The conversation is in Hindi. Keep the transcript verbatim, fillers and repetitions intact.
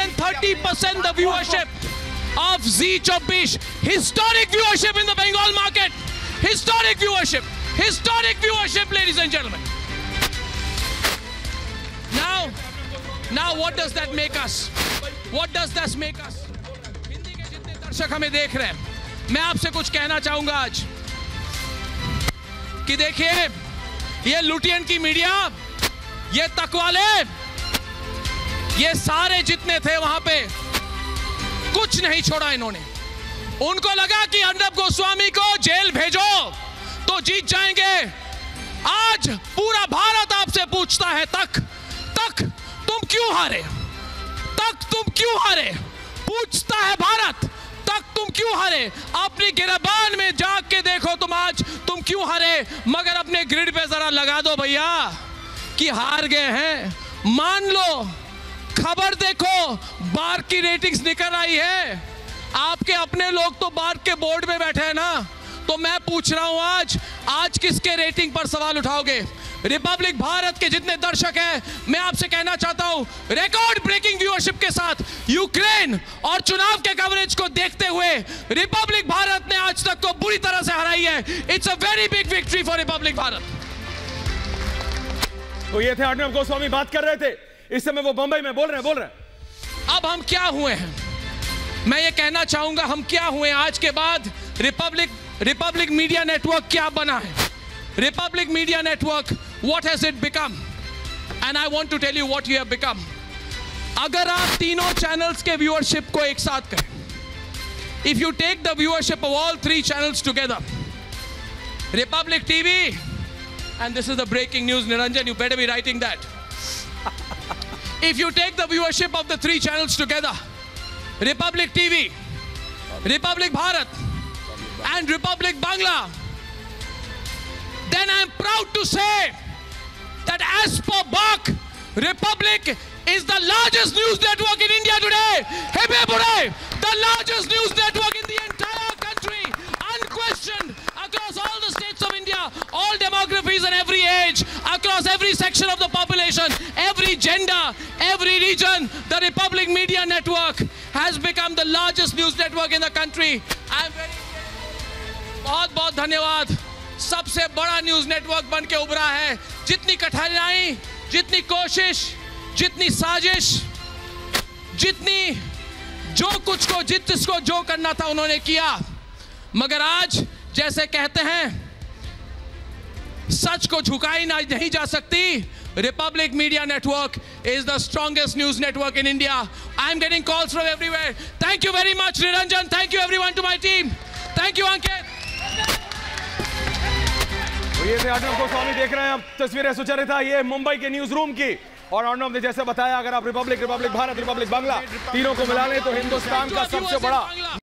one hundred thirty percent the viewership of Z twenty-four. Historic viewership in the Bengal market. Historic viewership. Historic viewership, ladies and gentlemen. Now, now what does that make us? What does that make us? Hindi के जितने दर्शक हमें देख रहे हैं, मैं आपसे कुछ कहना चाहूँगा आज कि देखिए ये लुटियन की मीडिया, ये तकवाले, ये सारे जितने थे वहाँ पे कुछ नहीं छोड़ा इन्होंने। उनको लगा कि अर्नब गोस्वामी को जेल भेजो तो जीत जाएंगे। आज पूरा भारत आपसे पूछता है तक, तक तुम क्यों हारे? तक तुम क्यों हारे? पूछता है भारत, तक तुम क्यों हारे? अपनी गिरबान में जाग के देखो तुम आज तुम क्यों हारे। मगर अपने ग्रिड पे जरा लगा दो भैया कि हार गए हैं, मान लो। खबर देखो, बार की रेटिंग्स निकल आई है। आपके अपने लोग तो बार के बोर्ड में बैठे हैं ना, तो मैं पूछ रहा हूं आज आज किसके रेटिंग पर सवाल उठाओगे? रिपब्लिक भारत के जितने दर्शक हैं, मैं आपसे कहना चाहता हूं, रिकॉर्ड ब्रेकिंग व्यूअरशिप के साथ यूक्रेन और चुनाव के कवरेज को देखते हुए रिपब्लिक भारत ने आज तक को बुरी तरह से हराई है। It's a very big victory for republic Bharat. तो ये थे अर्नब गोस्वामी, बात कर रहे थे। इस समय वो बंबई में बोल रहे हैं, बोल रहे हैं। अब हम क्या हुए हैं, मैं ये कहना चाहूंगा, हम क्या हुए आज के बाद? रिपब्लिक रिपब्लिक मीडिया नेटवर्क क्या बना है? Republic media network, what has it become? And I want to tell you what you have become. अगर आप तीनों चैनल्स के व्यूअरशिप को एक साथ करें, if you take the viewership of all three channels together, Republic T V, and this is the breaking news, Niranjan, you better be writing that. If you take the viewership of the three channels together, Republic T V, Republic Bharat, and Republic Bangla, then I am proud to say that as per B A R C, Republic is the largest news network in India today. Hip hip hooray! The largest news network in the entire country, unquestioned, across all the states of India, all demographies and every age, across every section of the population, every gender, every region. The Republic Media Network has become the largest news network in the country. I am very grateful. बहुत बहुत धन्यवाद। सबसे बड़ा न्यूज नेटवर्क बन के उभरा है। जितनी कठिनाई, जितनी कोशिश, जितनी साजिश, जितनी जो कुछ को जित इसको जो करना था उन्होंने किया, मगर आज जैसे कहते हैं सच को झुकाई ना नहीं जा सकती। Republic Media Network is the strongest news network in India. I am getting calls from everywhere. Thank you very much, Niranjan. Thank you everyone to my team. Thank you, Ankit. तो ये थे अर्नब गोस्वामी, देख रहे हैं आप तस्वीरें। सुचरिता, ये मुंबई के न्यूज रूम की, और अर्नब ने जैसे बताया, अगर आप republic, republic Bharat, republic Bangla तीनों को मिला लें तो हिंदुस्तान का सबसे बड़ा